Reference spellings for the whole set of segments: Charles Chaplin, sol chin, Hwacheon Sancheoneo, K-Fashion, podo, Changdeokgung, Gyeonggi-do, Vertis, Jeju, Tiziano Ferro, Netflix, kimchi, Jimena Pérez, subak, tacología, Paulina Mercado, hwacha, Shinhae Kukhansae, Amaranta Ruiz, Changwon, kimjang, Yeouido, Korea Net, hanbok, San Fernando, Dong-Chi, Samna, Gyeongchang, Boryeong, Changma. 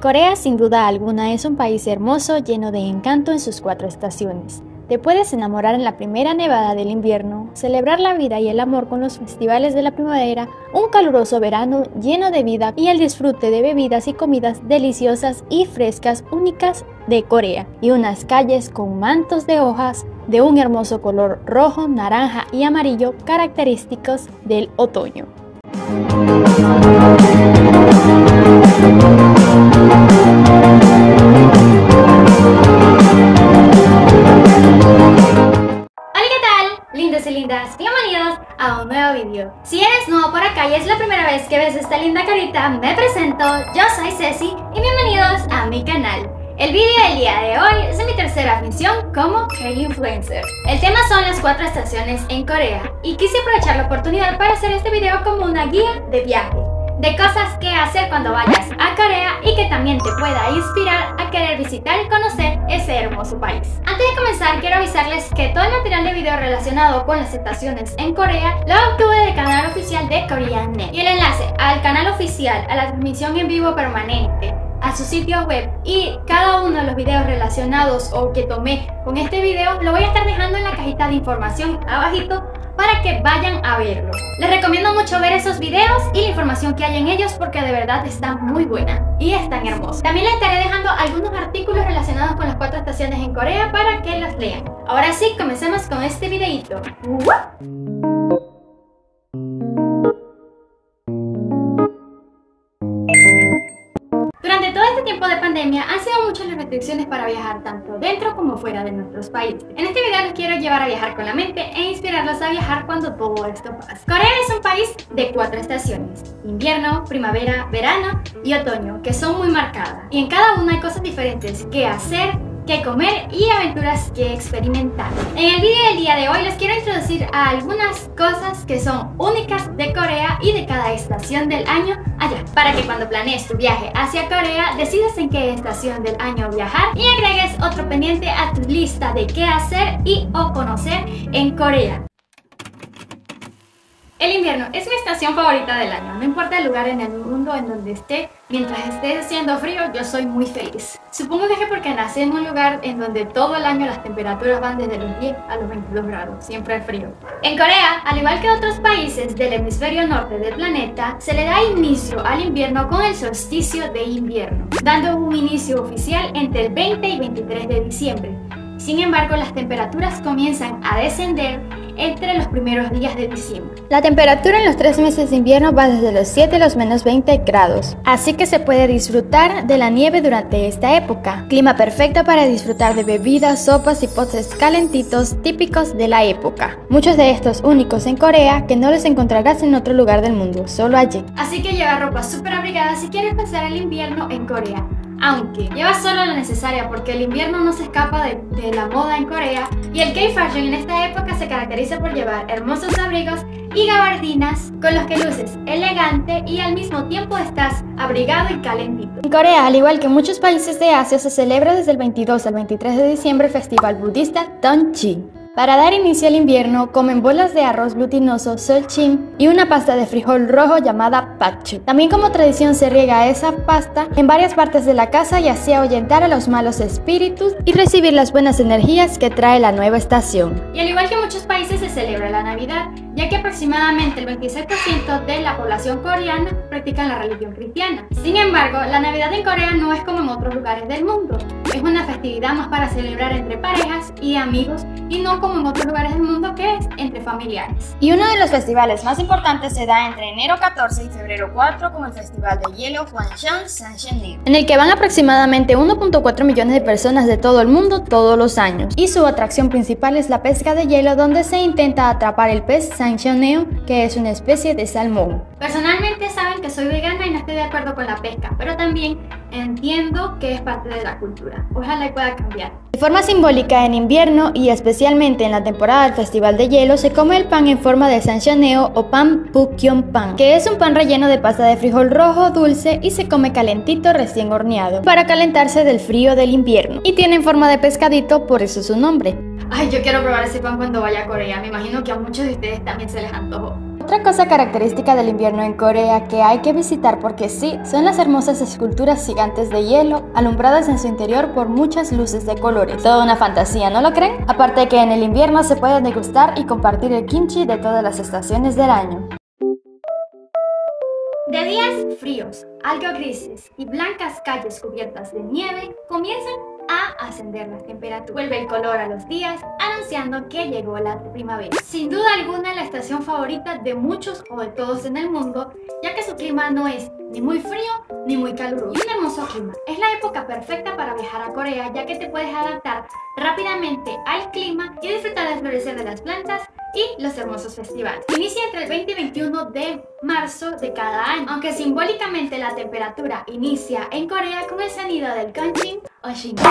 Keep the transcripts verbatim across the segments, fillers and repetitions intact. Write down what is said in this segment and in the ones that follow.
Corea sin duda alguna es un país hermoso lleno de encanto en sus cuatro estaciones. Te puedes enamorar en la primera nevada del invierno, celebrar la vida y el amor con los festivales de la primavera, un caluroso verano lleno de vida y el disfrute de bebidas y comidas deliciosas y frescas únicas de Corea, y unas calles con mantos de hojas de un hermoso color rojo, naranja y amarillo característicos del otoño. Bienvenidos a un nuevo vídeo. Si eres nuevo por acá y es la primera vez que ves esta linda carita, me presento, yo soy Ceci y bienvenidos a mi canal. El vídeo del día de hoy es de mi tercera misión como K-Influencer. El tema son las cuatro estaciones en Corea y quise aprovechar la oportunidad para hacer este video como una guía de viaje, de cosas que hacer cuando vayas a Corea y que también te pueda inspirar a querer visitar y conocer ese hermoso país. Antes de comenzar, quiero avisarles que todo el material de video relacionado con las estaciones en Corea lo obtuve del canal oficial de Korea Net, y el enlace al canal oficial, a la transmisión en vivo permanente, a su sitio web y cada uno de los videos relacionados o que tomé con este video lo voy a estar dejando en la cajita de información abajito para que vayan a verlo. Les recomiendo mucho ver esos videos y la información que hay en ellos porque de verdad están muy buena y están hermosos. También les estaré dejando algunos artículos relacionados con las cuatro estaciones en Corea para que los lean. Ahora sí, comencemos con este videito. Durante todo este tiempo de pandemia han sido muchas las restricciones para viajar tanto dentro como fuera de nuestros países. En este video los quiero llevar a viajar con la mente e inspirarlos a viajar cuando todo esto pase. Corea es un país de cuatro estaciones: invierno, primavera, verano y otoño, que son muy marcadas. Y en cada una hay cosas diferentes que hacer, que comer y aventuras que experimentar. En el vídeo del día de hoy les quiero introducir a algunas cosas que son únicas de Corea y de cada estación del año allá, para que cuando planees tu viaje hacia Corea decidas en qué estación del año viajar y agregues otro pendiente a tu lista de qué hacer y o conocer en Corea. El invierno es mi estación favorita del año, no importa el lugar en el mundo en donde esté, mientras esté haciendo frío yo soy muy feliz. Supongo que es porque nací en un lugar en donde todo el año las temperaturas van desde los diez a los veintidós grados, siempre hay frío. En Corea, al igual que otros países del hemisferio norte del planeta, se le da inicio al invierno con el solsticio de invierno, dando un inicio oficial entre el veinte y veintitrés de diciembre. Sin embargo, las temperaturas comienzan a descender entre los primeros días de diciembre. La temperatura en los tres meses de invierno va desde los siete a los menos veinte grados, así que se puede disfrutar de la nieve durante esta época. Clima perfecto para disfrutar de bebidas, sopas y postres calentitos típicos de la época. Muchos de estos únicos en Corea que no los encontrarás en otro lugar del mundo, solo allí. Así que lleva ropa súper abrigada si quieres pasar el invierno en Corea. Aunque lleva solo lo necesario porque el invierno no se escapa de, de la moda en Corea y el K-Fashion en esta época se caracteriza por llevar hermosos abrigos y gabardinas con los que luces elegante y al mismo tiempo estás abrigado y calentito. En Corea, al igual que muchos países de Asia, se celebra desde el veintidós al veintitrés de diciembre el festival budista Dong-Chi. Para dar inicio al invierno, comen bolas de arroz glutinoso, sol chin, y una pasta de frijol rojo llamada pachu. También como tradición se riega esa pasta en varias partes de la casa y así ahuyentar a los malos espíritus y recibir las buenas energías que trae la nueva estación. Y al igual que muchos países se celebra la Navidad, ya que aproximadamente el veintiséis por ciento de la población coreana practica la religión cristiana. Sin embargo, la Navidad en Corea no es como en otros lugares del mundo. Es una festividad más para celebrar entre parejas y amigos y no como en otros lugares del mundo que es entre familiares. Y uno de los festivales más importantes se da entre enero catorce y febrero cuatro como el festival de hielo Hwacheon Sancheoneo, en el que van aproximadamente uno punto cuatro millones de personas de todo el mundo todos los años. Y su atracción principal es la pesca de hielo, donde se intenta atrapar el pez Sancheoneo, que es una especie de salmón. Personalmente saben que soy vegana y no estoy de acuerdo con la pesca, pero también entiendo que es parte de la cultura. Ojalá y pueda cambiar. De forma simbólica, en invierno y especialmente en la temporada del Festival de Hielo se come el pan en forma de sancheoneo o pan pukyong pan, que es un pan relleno de pasta de frijol rojo dulce y se come calentito recién horneado para calentarse del frío del invierno. Y tiene forma de pescadito, por eso su nombre. Ay, yo quiero probar ese pan cuando vaya a Corea, me imagino que a muchos de ustedes también se les antojó. Otra cosa característica del invierno en Corea que hay que visitar porque sí, son las hermosas esculturas gigantes de hielo, alumbradas en su interior por muchas luces de colores. Toda una fantasía, ¿no lo creen? Aparte de que en el invierno se puede degustar y compartir el kimchi de todas las estaciones del año. De días fríos, algo grises y blancas calles cubiertas de nieve, comienzan a ascender las temperaturas. Vuelve el color a los días, anunciando que llegó la primavera. Sin duda alguna, la estación favorita de muchos o de todos en el mundo, ya que su clima no es ni muy frío ni muy caluroso. Y un hermoso clima. Es la época perfecta para viajar a Corea, ya que te puedes adaptar rápidamente al clima y disfrutar del florecer de las plantas y los hermosos festivales. Inicia entre el veinte y veintiuno de marzo de cada año. Aunque simbólicamente la temperatura inicia en Corea con el sonido del Gyeongchang o Shinhae.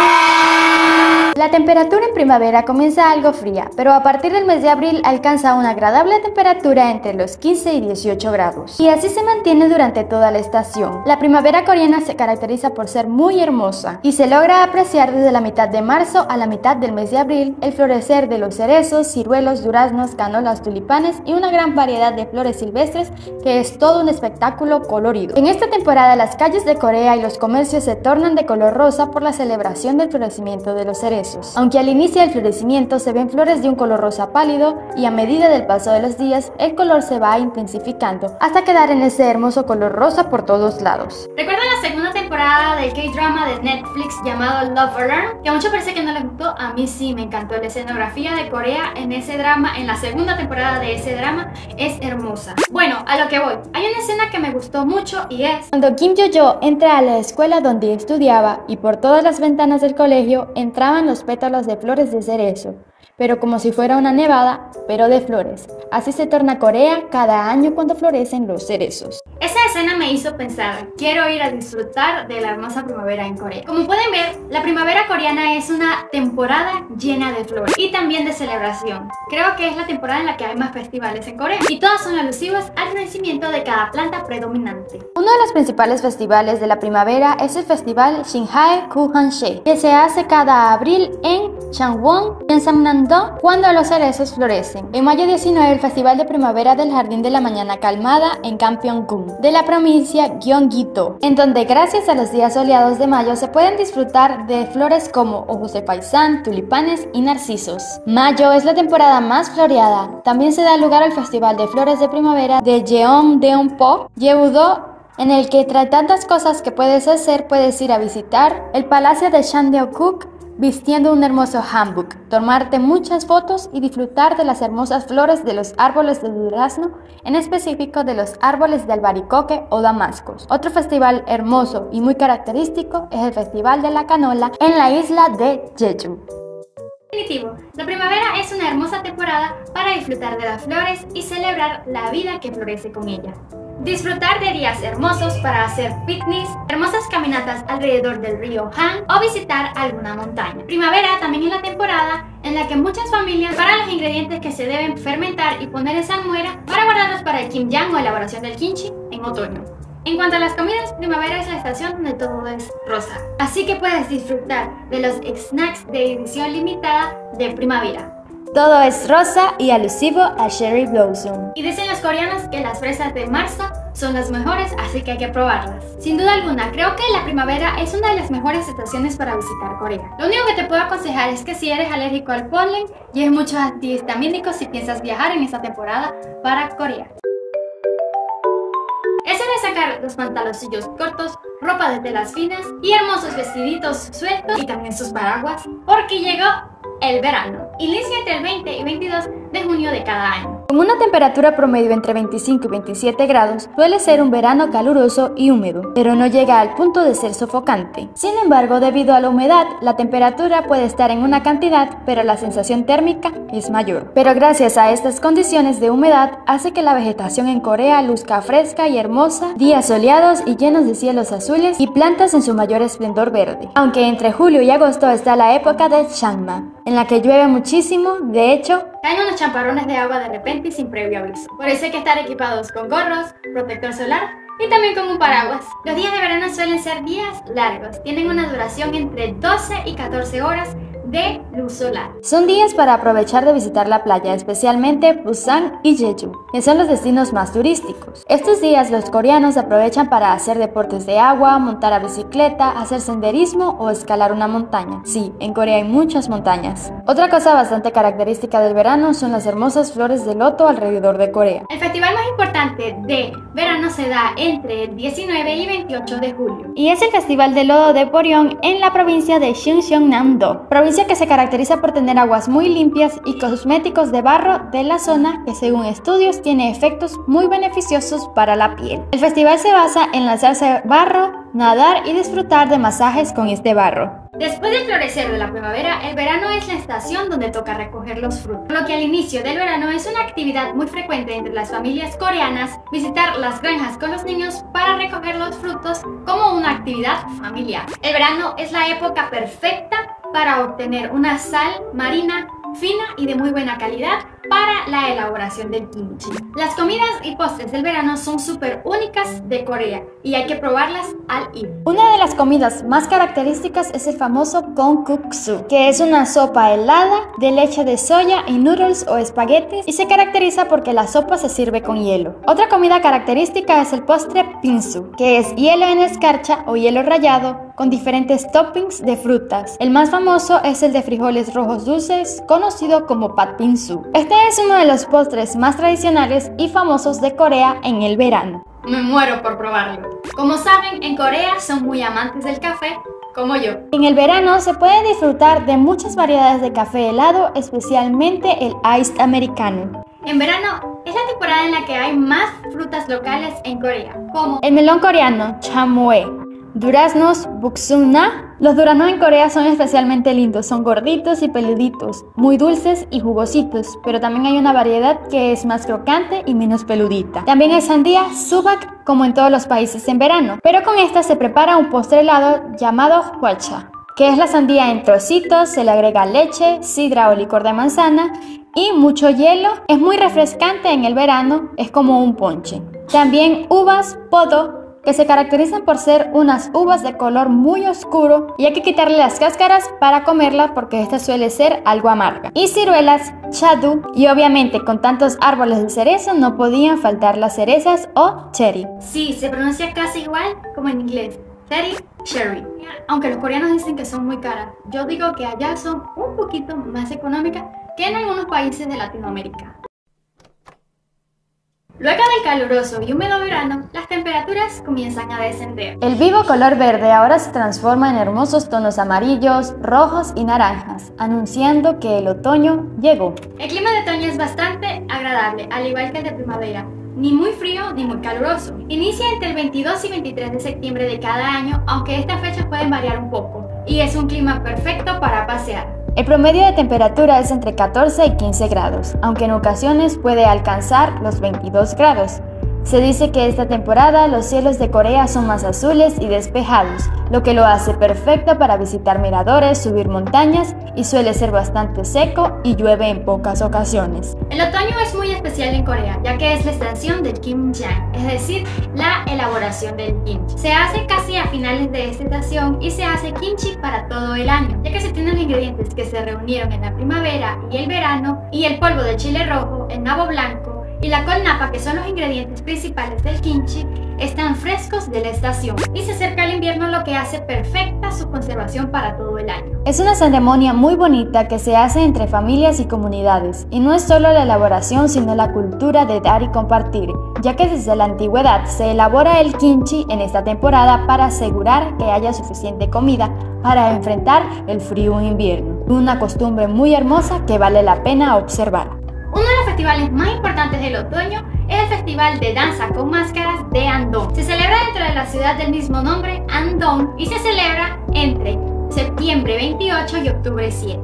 La temperatura en primavera comienza algo fría, pero a partir del mes de abril alcanza una agradable temperatura entre los quince y dieciocho grados. Y así se mantiene durante toda la estación. La primavera coreana se caracteriza por ser muy hermosa y se logra apreciar desde la mitad de marzo a la mitad del mes de abril el florecer de los cerezos, ciruelos, duraznos, canolas, tulipanes y una gran variedad de flores silvestres que es todo un espectáculo colorido. En esta temporada las calles de Corea y los comercios se tornan de color rosa por la celebración del florecimiento de los cerezos. Aunque al inicio del florecimiento se ven flores de un color rosa pálido y a medida del paso de los días el color se va intensificando hasta quedar en ese hermoso color rosa por todos lados. ¿Recuerdan la segunda temporada del K-Drama de Netflix llamado Love or Learn? Que a muchos parece que no les gustó, a mí sí me encantó. La escenografía de Corea en ese drama, en la segunda temporada de ese drama, es hermosa. Bueno, a lo que voy, hay una escena que me gustó mucho y es cuando Kim Jojo entra a la escuela donde estudiaba y por todas las ventanas del colegio entraban los pétalos de flores de cerezo, pero como si fuera una nevada, pero de flores. Así se torna Corea cada año cuando florecen los cerezos. Esa escena me hizo pensar, quiero ir a disfrutar de la hermosa primavera en Corea. Como pueden ver, la primavera coreana es una temporada llena de flores y también de celebración. Creo que es la temporada en la que hay más festivales en Corea y todas son alusivas al florecimiento de cada planta predominante. Uno de los principales festivales de la primavera es el festival Shinhae Kukhansae, que se hace cada abril en Changwon y en Samna, cuando los cerezos florecen. En mayo diecinueve, el festival de primavera del Jardín de la Mañana Calmada en Changgyeonggung de la provincia Gyeonggi-do, en donde gracias a los días soleados de mayo se pueden disfrutar de flores como ojos de paisán, tulipanes y narcisos. Mayo es la temporada más floreada. También se da lugar al festival de flores de primavera de Yeongdeungpo, Yeouido, en el que trae tantas cosas que puedes hacer. Puedes ir a visitar el palacio de Changdeokgung vistiendo un hermoso hanbok, tomarte muchas fotos y disfrutar de las hermosas flores de los árboles de durazno, en específico de los árboles de albaricoque o damascos. Otro festival hermoso y muy característico es el Festival de la Canola en la isla de Jeju. En definitivo, la primavera es una hermosa temporada para disfrutar de las flores y celebrar la vida que florece con ellas. Disfrutar de días hermosos para hacer picnics, hermosas caminatas alrededor del río Han o visitar alguna montaña. Primavera también es la temporada en la que muchas familias preparan los ingredientes que se deben fermentar y poner en salmuera para guardarlos para el kimjang o elaboración del kimchi en otoño. En cuanto a las comidas, primavera es la estación donde todo es rosa, así que puedes disfrutar de los snacks de edición limitada de primavera. Todo es rosa y alusivo a cherry blossom. Y dicen los coreanos que las fresas de marzo son las mejores, así que hay que probarlas. Sin duda alguna, creo que la primavera es una de las mejores estaciones para visitar Corea. Lo único que te puedo aconsejar es que si eres alérgico al polen, lleves muchos antihistamínicos si piensas viajar en esta temporada para Corea. Eso de sacar los pantaloncillos cortos, ropa de telas finas y hermosos vestiditos sueltos y también sus paraguas, porque llegó el verano. Inicia entre el veinte y veintidós de junio de cada año. Con una temperatura promedio entre veinticinco y veintisiete grados, suele ser un verano caluroso y húmedo, pero no llega al punto de ser sofocante. Sin embargo, debido a la humedad, la temperatura puede estar en una cantidad, pero la sensación térmica es mayor. Pero gracias a estas condiciones de humedad, hace que la vegetación en Corea luzca fresca y hermosa, días soleados y llenos de cielos azules y plantas en su mayor esplendor verde. Aunque entre julio y agosto está la época de Changma, en la que llueve muchísimo, de hecho, caen unos champarones de agua de repente y sin previo aviso. Por eso hay que estar equipados con gorros, protector solar y también con un paraguas. Los días de verano suelen ser días largos, tienen una duración entre doce y catorce horas de luz solar. Son días para aprovechar de visitar la playa, especialmente Busan y Jeju, que son los destinos más turísticos. Estos días los coreanos aprovechan para hacer deportes de agua, montar a bicicleta, hacer senderismo o escalar una montaña. Sí, en Corea hay muchas montañas. Otra cosa bastante característica del verano son las hermosas flores de loto alrededor de Corea. El festival más importante de verano se da entre el diecinueve y veintiocho de julio. Y es el Festival de Lodo de Boryeong en la provincia de Changdeokgung, provincia que se caracteriza por tener aguas muy limpias y cosméticos de barro de la zona que, según estudios, tiene efectos muy beneficiosos para la piel. El festival se basa en lanzarse barro, nadar y disfrutar de masajes con este barro. Después del florecer de la primavera, el verano es la estación donde toca recoger los frutos, lo que al inicio del verano es una actividad muy frecuente entre las familias coreanas, visitar las granjas con los niños para recoger los frutos como una actividad familiar. El verano es la época perfecta para obtener una sal marina fina y de muy buena calidad para la elaboración del kimchi. Las comidas y postres del verano son súper únicas de Corea y hay que probarlas al ir. Una de las comidas más características es el famoso gyeonggi-do, que es una sopa helada de leche de soya y noodles o espaguetis, y se caracteriza porque la sopa se sirve con hielo. Otra comida característica es el postre bingsu, que es hielo en escarcha o hielo rallado con diferentes toppings de frutas. El más famoso es el de frijoles rojos dulces, conocido como patbingsu. Este es uno de los postres más tradicionales y famosos de Corea en el verano. Me muero por probarlo. Como saben, en Corea son muy amantes del café, como yo. En el verano se puede disfrutar de muchas variedades de café helado, especialmente el iced americano. En verano es la temporada en la que hay más frutas locales en Corea, como el melón coreano, chamoe, duraznos, buksuna. Los duraznos en Corea son especialmente lindos, son gorditos y peluditos, muy dulces y jugositos, pero también hay una variedad que es más crocante y menos peludita. También hay sandía, subak, como en todos los países en verano, pero con esta se prepara un postre helado llamado hwacha, que es la sandía en trocitos, se le agrega leche, sidra o licor de manzana y mucho hielo. Es muy refrescante en el verano, es como un ponche. También uvas, podo, que se caracterizan por ser unas uvas de color muy oscuro y hay que quitarle las cáscaras para comerla porque esta suele ser algo amarga. Y ciruelas, chadu, y obviamente con tantos árboles de cerezo no podían faltar las cerezas o cherry. Sí, se pronuncia casi igual como en inglés, cherry, cherry. Aunque los coreanos dicen que son muy caras, yo digo que allá son un poquito más económicas que en algunos países de Latinoamérica. Luego del caluroso y húmedo verano, las temperaturas comienzan a descender. El vivo color verde ahora se transforma en hermosos tonos amarillos, rojos y naranjas, anunciando que el otoño llegó. El clima de otoño es bastante agradable, al igual que el de primavera, ni muy frío ni muy caluroso. Inicia entre el veintidós y veintitrés de septiembre de cada año, aunque estas fechas pueden variar un poco, y es un clima perfecto para pasear. El promedio de temperatura es entre catorce y quince grados, aunque en ocasiones puede alcanzar los veintidós grados. Se dice que esta temporada los cielos de Corea son más azules y despejados, lo que lo hace perfecto para visitar miradores, subir montañas, y suele ser bastante seco y llueve en pocas ocasiones. El otoño es muy especial en Corea, ya que es la estación del kimjang, es decir, la elaboración del kimchi. Se hace casi a finales de esta estación y se hace kimchi para todo el año, ya que se tienen los ingredientes que se reunieron en la primavera y el verano, y el polvo de chile rojo, el nabo blanco y la colnapa, que son los ingredientes principales del kimchi, están frescos de la estación. Y se acerca el invierno, lo que hace perfecta su conservación para todo el año. Es una ceremonia muy bonita que se hace entre familias y comunidades, y no es solo la elaboración sino la cultura de dar y compartir, ya que desde la antigüedad se elabora el kimchi en esta temporada para asegurar que haya suficiente comida para enfrentar el frío invierno. Una costumbre muy hermosa que vale la pena observar. Uno de los festivales más importantes del otoño es el Festival de Danza con Máscaras de Andón. Se celebra dentro de la ciudad del mismo nombre, Andón, y se celebra entre septiembre veintiocho y octubre siete.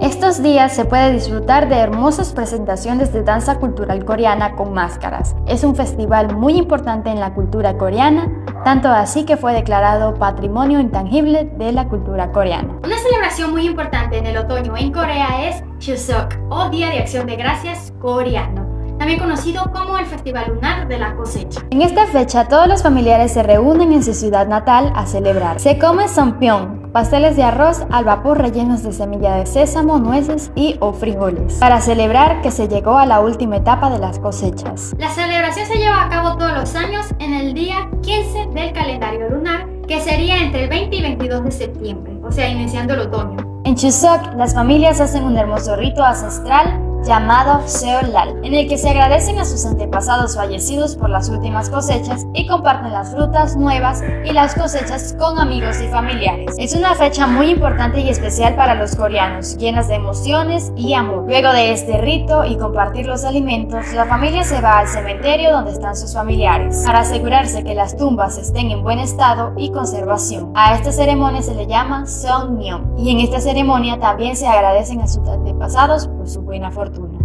Estos días se puede disfrutar de hermosas presentaciones de danza cultural coreana con máscaras. Es un festival muy importante en la cultura coreana, tanto así que fue declarado Patrimonio Intangible de la Cultura Coreana. Una celebración muy importante en el otoño en Corea es Chuseok, o Día de Acción de Gracias coreano, también conocido como el Festival Lunar de la Cosecha. En esta fecha todos los familiares se reúnen en su ciudad natal a celebrar. Se come songpyeong, pasteles de arroz al vapor rellenos de semilla de sésamo, nueces y o frijoles, para celebrar que se llegó a la última etapa de las cosechas. La celebración se lleva a cabo todos los años en el día quince del calendario lunar, que sería entre el veinte y veintidós de septiembre, o sea, iniciando el otoño. En Chuseok, las familias hacen un hermoso rito ancestral llamado Seolal, en el que se agradecen a sus antepasados fallecidos por las últimas cosechas y comparten las frutas nuevas y las cosechas con amigos y familiares. Es una fecha muy importante y especial para los coreanos, llenas de emociones y amor. Luego de este rito y compartir los alimentos, la familia se va al cementerio donde están sus familiares, para asegurarse que las tumbas estén en buen estado y conservación. A esta ceremonia se le llama Songmyeon, y en esta ceremonia ceremonia también se agradecen a sus antepasados por su buena fortuna.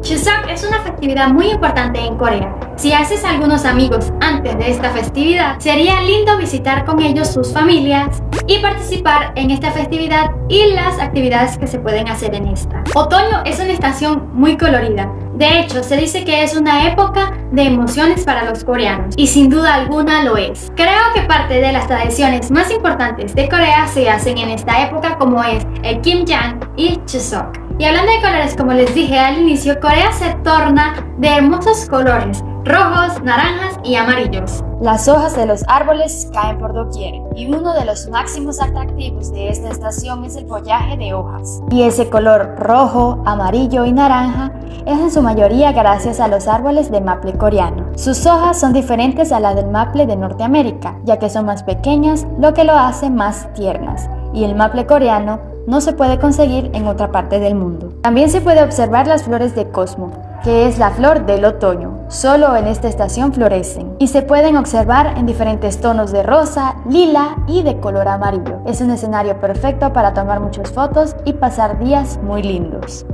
Chuseok es una festividad muy importante en Corea. Si haces algunos amigos antes de esta festividad, sería lindo visitar con ellos sus familias y participar en esta festividad y las actividades que se pueden hacer en esta. Otoño es una estación muy colorida. De hecho, se dice que es una época de emociones para los coreanos, y sin duda alguna lo es. Creo que parte de las tradiciones más importantes de Corea se hacen en esta época, como es el kimjang y Chuseok. Y hablando de colores, como les dije al inicio, Corea se torna de hermosos colores, rojos, naranjas y amarillos. Las hojas de los árboles caen por doquier, y uno de los máximos atractivos de esta estación es el follaje de hojas. Y ese color rojo, amarillo y naranja es en su mayoría gracias a los árboles de maple coreano. Sus hojas son diferentes a las del maple de Norteamérica, ya que son más pequeñas, lo que lo hace más tiernas, y el maple coreano no se puede conseguir en otra parte del mundo. También se puede observar las flores de cosmo, que es la flor del otoño. Solo en esta estación florecen, y se pueden observar en diferentes tonos de rosa, lila y de color amarillo. Es un escenario perfecto para tomar muchas fotos y pasar días muy lindos.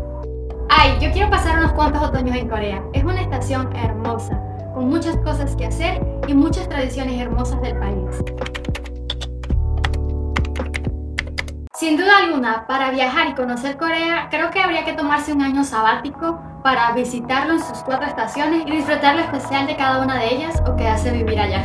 Ay, yo quiero pasar unos cuantos otoños en Corea. Es una estación hermosa, con muchas cosas que hacer y muchas tradiciones hermosas del país. Sin duda alguna, para viajar y conocer Corea, creo que habría que tomarse un año sabático para visitarlo en sus cuatro estaciones y disfrutar lo especial de cada una de ellas, o quedarse a vivir allá.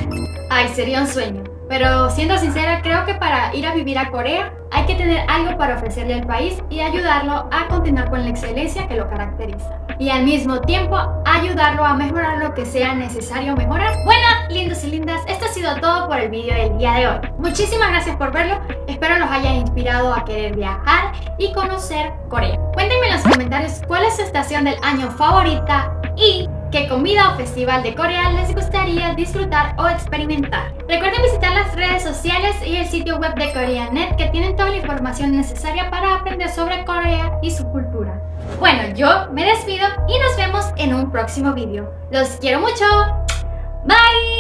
Ay, sería un sueño. Pero siendo sincera, creo que para ir a vivir a Corea hay que tener algo para ofrecerle al país y ayudarlo a continuar con la excelencia que lo caracteriza, y al mismo tiempo ayudarlo a mejorar lo que sea necesario mejorar. Bueno, lindos y lindas, esto ha sido todo por el vídeo del día de hoy. Muchísimas gracias por verlo. Espero los haya inspirado a querer viajar y conocer Corea. Cuéntenme en los comentarios cuál es su estación del año favorita y qué comida o festival de Corea les gustaría disfrutar o experimentar. Recuerden visitar las redes sociales y el sitio web de Korea Net, que tienen toda la información necesaria para aprender sobre Corea y su cultura. Bueno, yo me despido y nos vemos en un próximo video. Los quiero mucho. Bye.